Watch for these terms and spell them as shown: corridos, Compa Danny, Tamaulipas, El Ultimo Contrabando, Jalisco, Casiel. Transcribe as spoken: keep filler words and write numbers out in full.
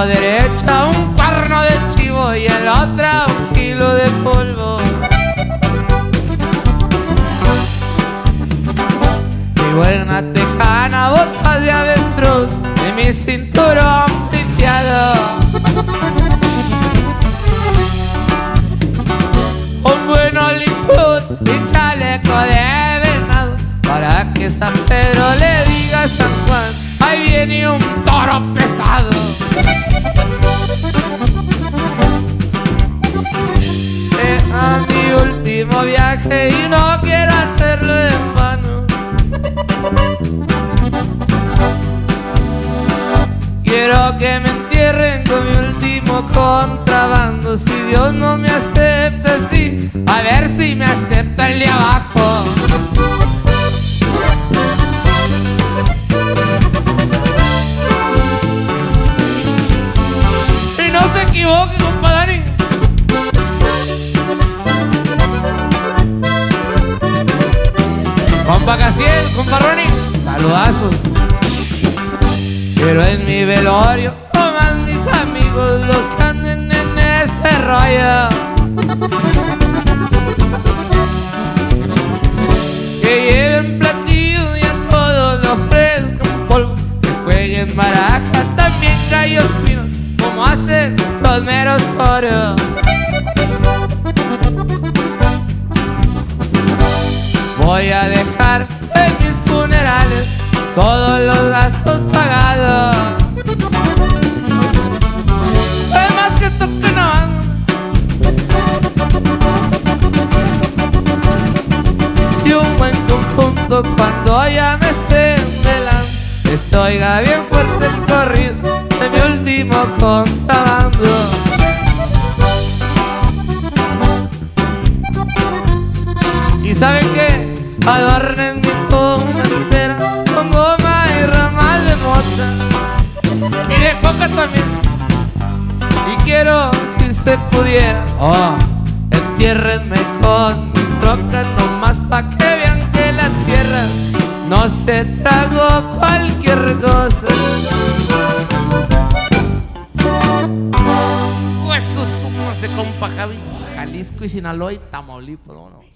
mano derecha un cuerno de chivo y en la otra un kilo de polvo. Mi buena tejana, botas de avestruz y mi cinturón piteado. Un buen oliput y chaleco de venado para que San Pedro le diga a San Juan: ahí viene un toro pesado. Era mi último viaje y no quiero hacerlo en vano. Quiero que me entierren con mi último contrabando. Si Dios no me acepta así, a ver si me acepta el de abajo. Compa Danny, compa Casiel, compa Ronnie, saludazos. Pero en mi velorio toman mis amigos los que anden en este rollo, que lleven platillos y a todos los ofrezcan polvo, que jueguen baraja, también gallos finos, como hacen los meros toros. Voy a dejar en mis funerales todos los gastos pagados. Además que toquen a banda y un buen conjunto cuando ya me estén velando, que se oiga bien fuerte el corrido de mi último contrabando. ¿Y saben qué? Adornen mi tumba entera con goma y ramal de mota y de coca también. Y quiero, si se pudiera, oh, entiérrenme con mi troca, nomás pa' que vean que la tierra no se tragó cualquier cosa. Compa Javi, Jalisco y Sinaloa y Tamaulipas, no, no.